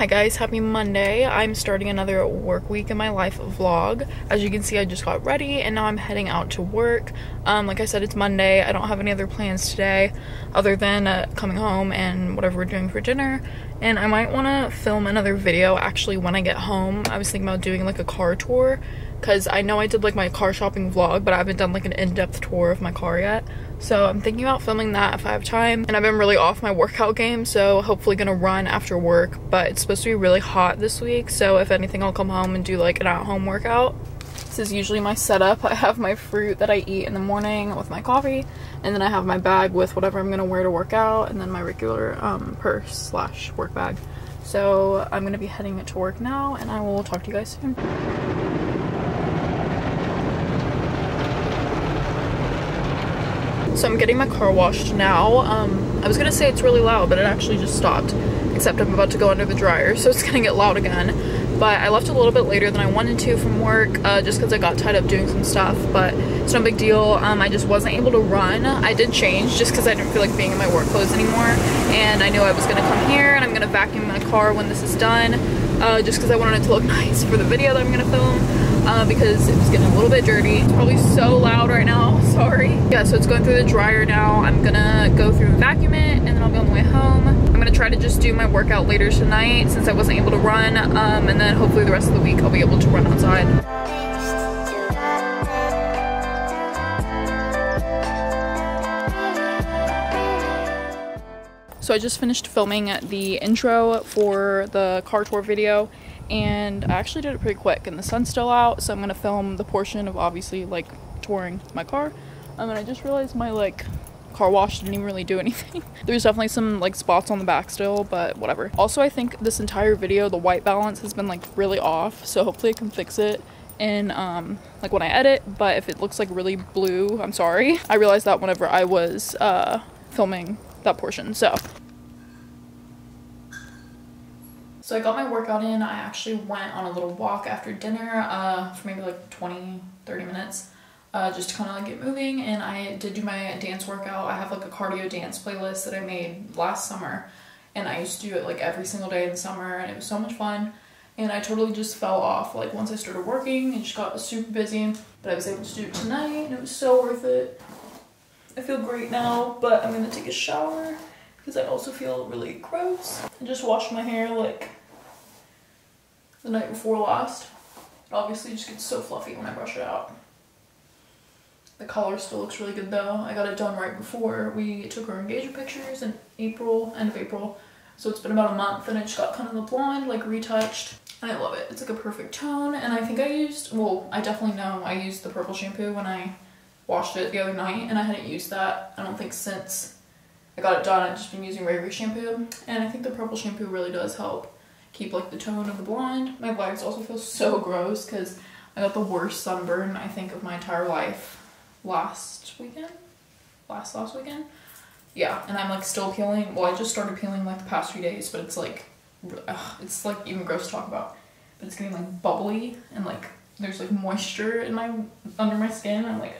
Hi guys, happy Monday. I'm starting another work week in my life vlog. As you can see, I just got ready and now I'm heading out to work. Like I said, it's Monday. I don't have any other plans today other than coming home and whatever we're doing for dinner. And I might want to film another video actually when I get home. I was thinking about doing like a car tour because I know I did like my car shopping vlog, but I haven't done like an in-depth tour of my car yet. So I'm thinking about filming that if I have time. And I've been really off my workout game, so hopefully gonna run after work. But it's supposed to be really hot this week, so if anything I'll come home and do like an at-home workout. This is usually my setup. I have my fruit that I eat in the morning with my coffee, and then I have my bag with whatever I'm gonna wear to work out, and then my regular purse slash work bag. So I'm gonna be heading to work now, and I will talk to you guys soon. So I'm getting my car washed now. I was gonna say it's really loud, but it actually just stopped, except I'm about to go under the dryer, so it's gonna get loud again. But I left a little bit later than I wanted to from work, just because I got tied up doing some stuff, but it's no big deal. I just wasn't able to run. I did change just because I didn't feel like being in my work clothes anymore, and I knew I was gonna come here and I'm gonna vacuum my car when this is done, just because I wanted it to look nice for the video that I'm gonna film. Because it was getting a little bit dirty. It's probably so loud right now, sorry. Yeah, so it's going through the dryer now. I'm gonna go through and vacuum it, and then I'll be on the way home. I'm gonna try to just do my workout later tonight since I wasn't able to run, and then hopefully the rest of the week I'll be able to run outside. So I just finished filming the intro for the car tour video, and I actually did it pretty quick, and the sun's still out, so I'm gonna film the portion of obviously like touring my car. And I just realized my like car wash didn't even really do anything. There's definitely some like spots on the back still, but whatever. Also, I think this entire video the white balance has been like really off, so hopefully I can fix it in like when I edit. But if it looks like really blue, I'm sorry. I realized that whenever I was filming that portion. So I got my workout in. I actually went on a little walk after dinner for maybe like 20-30 minutes just to kind of like get moving, and I did do my dance workout. I have like a cardio dance playlist that I made last summer, and I used to do it like every single day in the summer, and it was so much fun, and I totally just fell off like once I started working and just got super busy, but I was able to do it tonight and it was so worth it. I feel great now, but I'm gonna take a shower because I also feel really gross. I just washed my hair like the night before last. It obviously just gets so fluffy when I brush it out. The collar still looks really good though. I got it done right before we took our engagement pictures in April, end of April. So it's been about a month, and I just got kind of the blonde like retouched, and I love it. It's like a perfect tone, and I think I used, well, I definitely know I used the purple shampoo when I washed it the other night, and I hadn't used that, I don't think, since I got it done. I've just been using regular shampoo, and I think the purple shampoo really does help keep like the tone of the blonde. My legs also feel so gross because I got the worst sunburn I think of my entire life last weekend. Yeah, and I'm like still peeling. Well, I just started peeling like the past few days, but it's like it's like even gross to talk about, but it's getting like bubbly, and like there's like moisture in my under my skin. I'm like,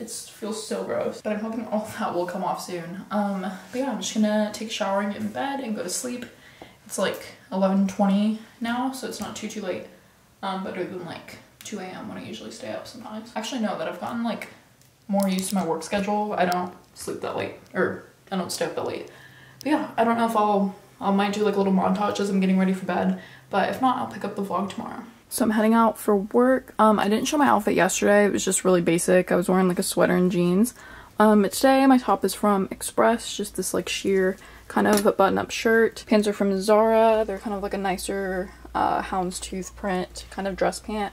it feels so gross, but I'm hoping all that will come off soon. But yeah, I'm just gonna take a shower and get in bed and go to sleep. It's like 11:20 now, so it's not too late, but other than like 2 a.m. when I usually stay up sometimes. Actually, no, that I've gotten like more used to my work schedule. I don't sleep that late, or I don't stay up that late. But yeah, I don't know if I might do like a little montage as I'm getting ready for bed, but if not, I'll pick up the vlog tomorrow. So I'm heading out for work. I didn't show my outfit yesterday. It was just really basic. I was wearing like a sweater and jeans. But today my top is from Express, just this like sheer kind of button-up shirt. Pants are from Zara. They're kind of like a nicer houndstooth print kind of dress pant.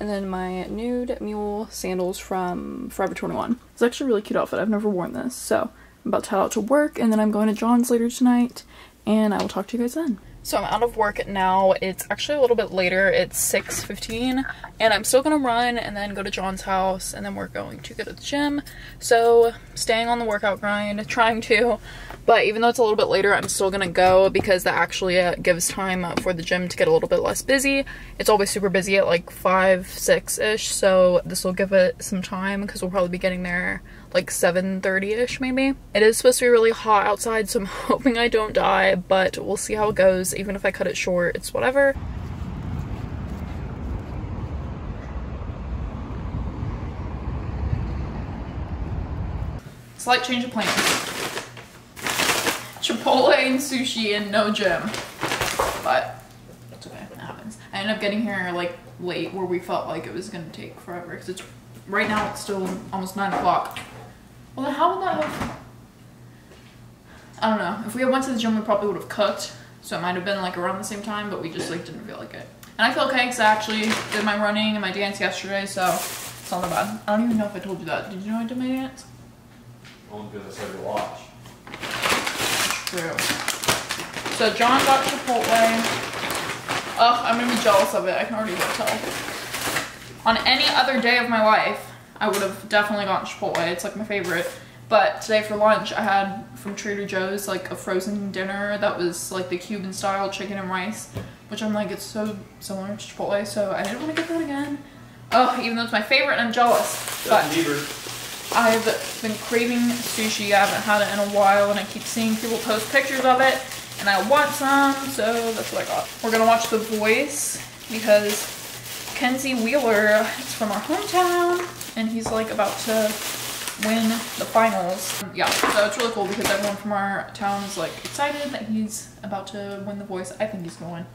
And then my nude mule sandals from Forever 21. It's actually a really cute outfit. I've never worn this. So I'm about to head out to work, and then I'm going to John's later tonight, and I will talk to you guys then. So I'm out of work now. It's actually a little bit later. It's 6:15, and I'm still gonna run and then go to John's house, and then we're going to go to the gym. So staying on the workout grind, trying to, but even though it's a little bit later, I'm still gonna go because that actually gives time for the gym to get a little bit less busy. It's always super busy at like 5, 6-ish, so this will give it some time because we'll probably be getting there like 7:30ish maybe. It is supposed to be really hot outside, so I'm hoping I don't die, but we'll see how it goes. Even if I cut it short, it's whatever. Slight change of plans. Chipotle and sushi and no gym, but it's okay, that happens. I ended up getting here like late, where we felt like it was gonna take forever, because it's right now it's still almost 9 o'clock. Well, then how would that have, I don't know. If we had went to the gym, we probably would have cooked, so it might have been like around the same time, but we just like didn't feel like it. And I feel okay because I actually did my running and my dance yesterday, so it's not that bad. I don't even know if I told you that. Did you know I did my dance? Only because I said to watch. True. So John got Chipotle. Ugh, I'm gonna be jealous of it. I can already tell. On any other day of my life, I would have definitely gotten Chipotle. It's like my favorite. But today for lunch, I had from Trader Joe's like a frozen dinner that was like the Cuban style chicken and rice, which I'm like, it's so similar to Chipotle, so I didn't want to get that again. Ugh, even though it's my favorite, and I'm jealous. But I've been craving sushi. I haven't had it in a while, and I keep seeing people post pictures of it, and I want some, so that's what I got. We're gonna watch The Voice because Kenzie Wheeler is from our hometown, and he's like about to win the finals. Yeah, so it's really cool because everyone from our town is like excited that he's about to win The Voice. I think he's gonna win.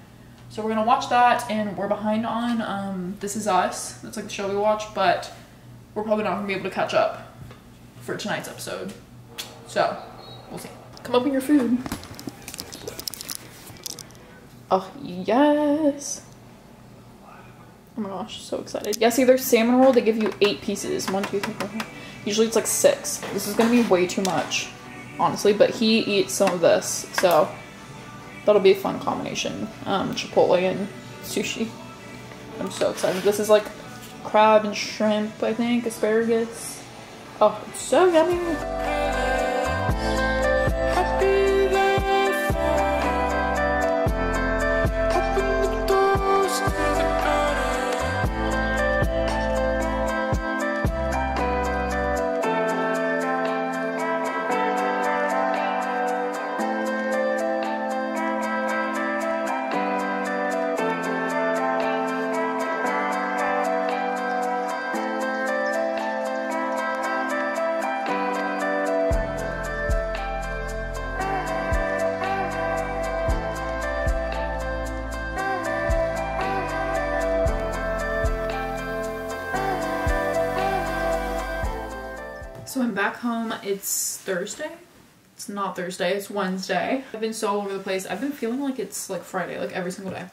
So we're gonna watch that, and we're behind on This Is Us. That's like the show we watch, but we're probably not gonna be able to catch up for tonight's episode. So, we'll see. Come open your food. Oh, yes. Oh my gosh, so excited. Yeah, see, their salmon roll, they give you 8 pieces. 1, 2, 3, 4, 5. Usually it's like 6. This is gonna be way too much, honestly, but he eats some of this, so that'll be a fun combination. Chipotle and sushi. I'm so excited. This is like crab and shrimp, I think, asparagus. Oh, it's so yummy. So I'm back home. It's Thursday. It's not Thursday, it's Wednesday. I've been so all over the place. I've been feeling like it's like Friday, like every single day.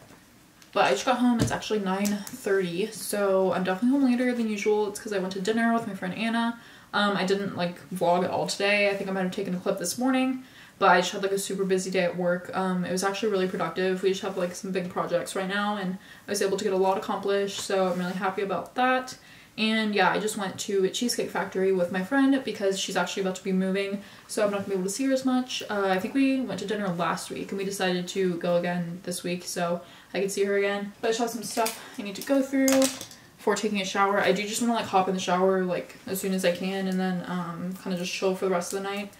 But I just got home. It's actually 9:30, so I'm definitely home later than usual. It's because I went to dinner with my friend Anna. I didn't like vlog at all today. I think I might have taken a clip this morning, but I just had like a super busy day at work. It was actually really productive. We just have like some big projects right now, and I was able to get a lot accomplished, so I'm really happy about that. And yeah, I just went to Cheesecake Factory with my friend because she's actually about to be moving, so I'm not gonna be able to see her as much. I think we went to dinner last week, and we decided to go again this week so I could see her again. But I just have some stuff I need to go through before taking a shower. I do just want to like hop in the shower like as soon as I can, and then kind of just chill for the rest of the night,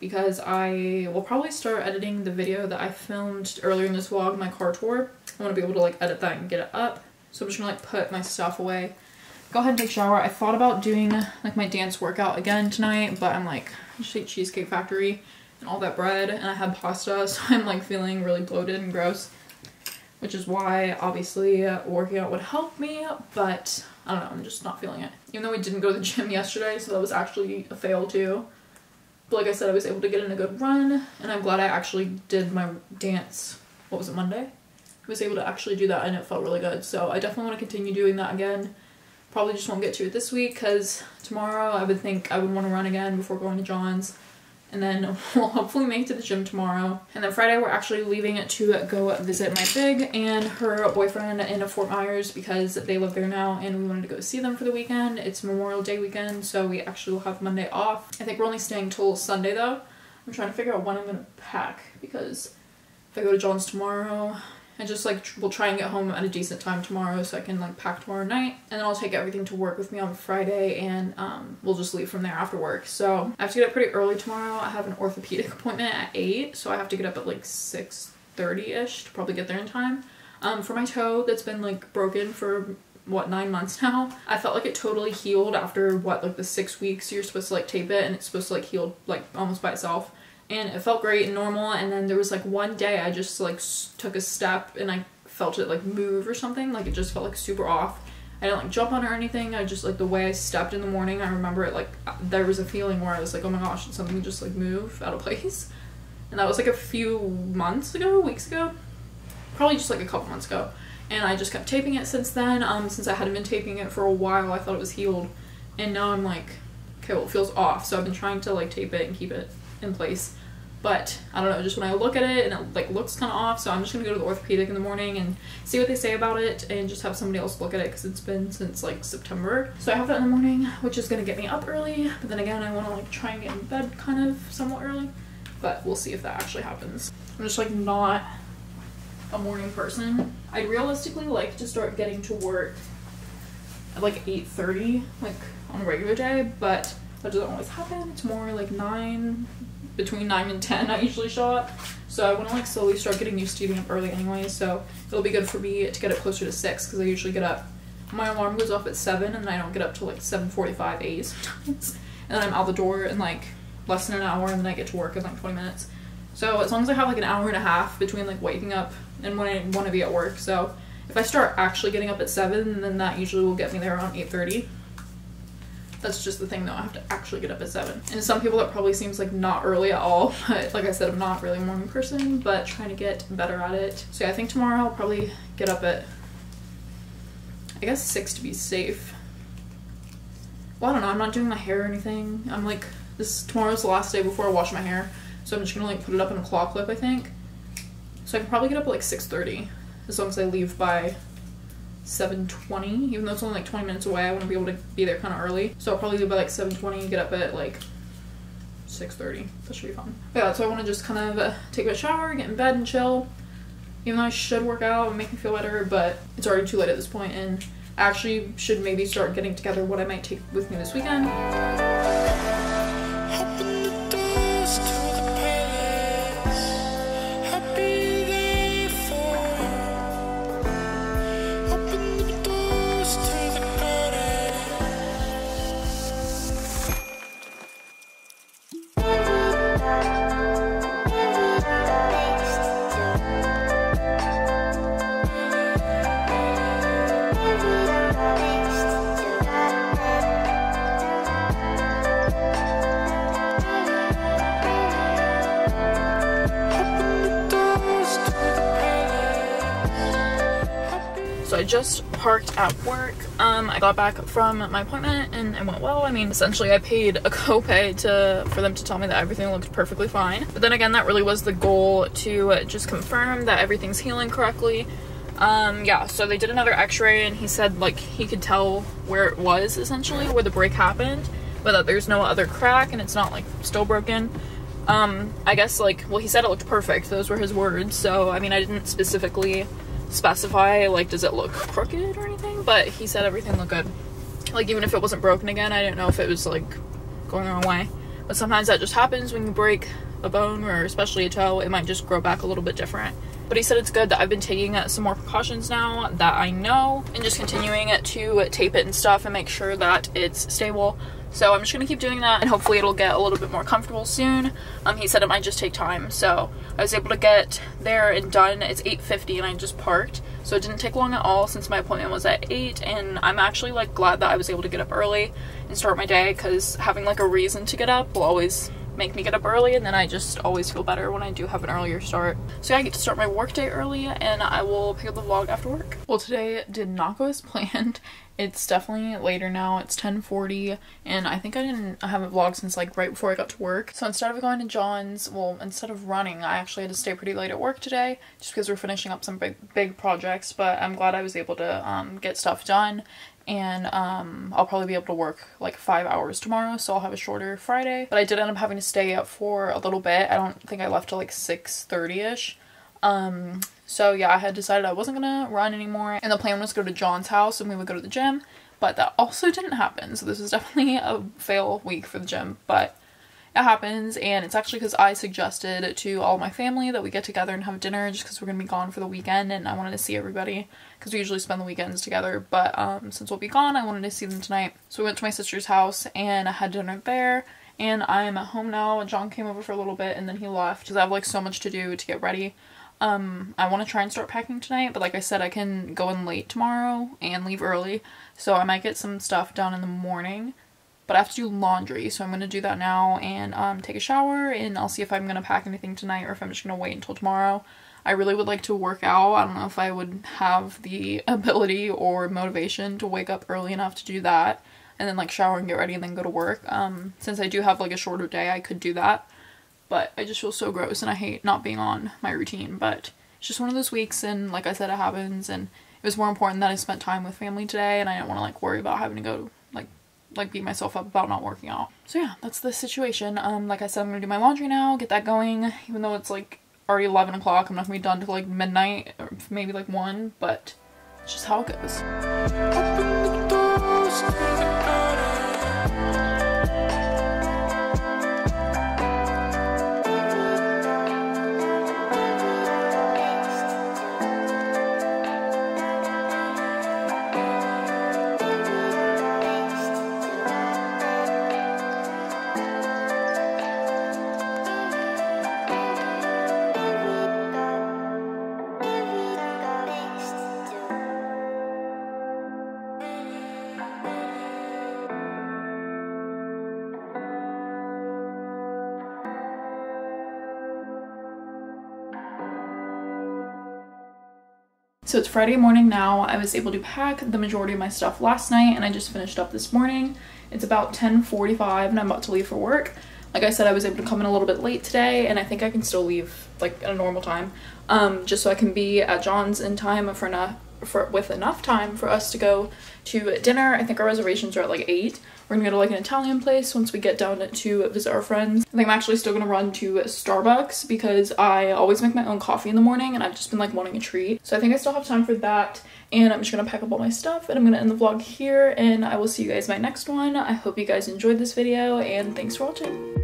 because I will probably start editing the video that I filmed earlier in this vlog, my car tour. I want to be able to like edit that and get it up. So I'm just gonna like put my stuff away. Go ahead and take a shower. I thought about doing like my dance workout again tonight, but I'm like, I just ate Cheesecake Factory and all that bread, and I had pasta, so I'm like feeling really bloated and gross, which is why obviously working out would help me, but I don't know, I'm just not feeling it. Even though we didn't go to the gym yesterday, so that was actually a fail too. But like I said, I was able to get in a good run, and I'm glad I actually did my dance, what was it, Monday? I was able to actually do that, and it felt really good, so I definitely want to continue doing that again. Probably just won't get to it this week because tomorrow I would think I would want to run again before going to John's, and then we'll hopefully make it to the gym tomorrow. And then Friday we're actually leaving to go visit my big and her boyfriend in Fort Myers because they live there now, and we wanted to go see them for the weekend. It's Memorial Day weekend, so we actually will have Monday off. I think we're only staying till Sunday though. I'm trying to figure out when I'm gonna pack, because if I go to John's tomorrow, and just like we'll try and get home at a decent time tomorrow so I can like pack tomorrow night, and then I'll take everything to work with me on Friday, and we'll just leave from there after work. So I have to get up pretty early tomorrow. I have an orthopedic appointment at 8, so I have to get up at like 6:30-ish to probably get there in time. For my toe that's been like broken for what, 9 months now, I felt like it totally healed after what, like the 6 weeks you're supposed to like tape it, and it's supposed to like heal like almost by itself. And it felt great and normal, and then there was like one day I just like took a step and I felt it like move or something, like it just felt like super off. I didn't like jump on it or anything, I just like the way I stepped in the morning, I remember it like there was a feeling where I was like, oh my gosh, did something just like move out of place? And that was like a few months ago, weeks ago, probably just like a couple months ago, and I just kept taping it since then. Since I hadn't been taping it for a while, I thought it was healed, and now I'm like, okay, well it feels off, so I've been trying to like tape it and keep it in place, but I don't know, just when I look at it and it like looks kind of off, so I'm just gonna go to the orthopedic in the morning and see what they say about it and just have somebody else look at it, because it's been since like September. So I have that in the morning, which is gonna get me up early, but then again I want to like try and get in bed kind of somewhat early, but we'll see if that actually happens. I'm just like not a morning person. I'd realistically like to start getting to work at like 8:30 like on a regular day, but that doesn't always happen. It's more like 9, between 9 and 10 I usually shop, so I want to like slowly start getting used to getting up early anyway, so it'll be good for me to get up closer to 6, because I usually get up, my alarm goes off at 7 and I don't get up till like 7:45, 8 sometimes, and then I'm out the door in like less than an hour, and then I get to work in like 20 minutes. So as long as I have like an hour and a half between like waking up and when I want to be at work, so if I start actually getting up at 7, then that usually will get me there around 8:30. That's just the thing though, I have to actually get up at 7. And to some people that probably seems like not early at all, but like I said, I'm not really a morning person, but trying to get better at it. So yeah, I think tomorrow I'll probably get up at, I guess 6 to be safe. Well, I don't know, I'm not doing my hair or anything. I'm like, tomorrow's the last day before I wash my hair, so I'm just gonna like put it up in a claw clip, I think. So I can probably get up at like 6:30, as long as I leave by 7:20, even though it's only like 20 minutes away, I want to be able to be there kind of early, so I'll probably leave by like 7:20 and get up at like 6:30. That should be fun. But yeah, so I want to just kind of take a shower, get in bed and chill, even though I should work out and make me feel better, but it's already too late at this point, and I actually should maybe start getting together what I might take with me this weekend. So I just parked at work. I got back from my appointment and it went well. I mean, essentially I paid a copay for them to tell me that everything looked perfectly fine. But then again, that really was the goal, to just confirm that everything's healing correctly. Yeah, so they did another x-ray and he said like he could tell where it was, essentially where the break happened, but that there's no other crack and it's not like still broken. I guess like, well, he said it looked perfect. Those were his words. So, I mean, I didn't specifically specify like does it look crooked or anything, but he said everything looked good, like even if it wasn't broken again. I didn't know if it was like going the wrong way, but sometimes that just happens when you break a bone, or especially a toe, it might just grow back a little bit different. But he said it's good that I've been taking some more precautions now that I know, and just continuing to tape it and stuff and make sure that it's stable. So I'm just gonna keep doing that, and hopefully it'll get a little bit more comfortable soon. He said it might just take time, so I was able to get there and done. It's 8:50 and I just parked, so it didn't take long at all since my appointment was at 8, and I'm actually like glad that I was able to get up early and start my day, because having like a reason to get up will always make me get up early, and then I just always feel better when I do have an earlier start. So yeah, I get to start my work day early, and I will pick up the vlog after work. Well, today did not go as planned. It's definitely later now. It's 10:40, and I think I haven't vlogged since like right before I got to work. So instead of going to John's, well, instead of running, I actually had to stay pretty late at work today, just because we're finishing up some big projects, but I'm glad I was able to get stuff done. And I'll probably be able to work like 5 hours tomorrow, so I'll have a shorter Friday. But I did end up having to stay up for a little bit. I don't think I left till like 6:30-ish. So yeah, I had decided I wasn't gonna run anymore, and the plan was to go to John's house and we would go to the gym, but that also didn't happen. So this was definitely a fail week for the gym, but it happens. And it's actually because I suggested to all my family that we get together and have dinner, just because we're gonna be gone for the weekend and I wanted to see everybody, because we usually spend the weekends together, but since we'll be gone, I wanted to see them tonight. So we went to my sister's house and I had dinner there, and I'm at home now. John came over for a little bit and then he left because I have like so much to do to get ready. I want to try and start packing tonight, but like I said, I can go in late tomorrow and leave early, so I might get some stuff done in the morning. But I have to do laundry, so I'm going to do that now and take a shower, and I'll see if I'm going to pack anything tonight or if I'm just going to wait until tomorrow. I really would like to work out. I don't know if I would have the ability or motivation to wake up early enough to do that and then like shower and get ready and then go to work. Since I do have like a shorter day, I could do that, but I just feel so gross and I hate not being on my routine. But it's just one of those weeks, and like I said, it happens, and it was more important that I spent time with family today and I didn't want to like worry about having to go like beat myself up about not working out. So yeah, that's the situation. Like I said, I'm gonna do my laundry now, get that going, even though it's like already 11 o'clock. I'm not gonna be done till like midnight or maybe like 1, but it's just how it goes. So it's Friday morning now. I was able to pack the majority of my stuff last night and I just finished up this morning. It's about 10:45 and I'm about to leave for work. Like I said, I was able to come in a little bit late today, and I think I can still leave like at a normal time, just so I can be at John's in time with enough time for us to go to dinner. I think our reservations are at like 8. We're gonna go to like an Italian place once we get down to visit our friends. I think I'm actually still gonna run to Starbucks because I always make my own coffee in the morning and I've just been like wanting a treat. So I think I still have time for that, and I'm just gonna pack up all my stuff and I'm gonna end the vlog here, and I will see you guys in my next one. I hope you guys enjoyed this video, and thanks for watching.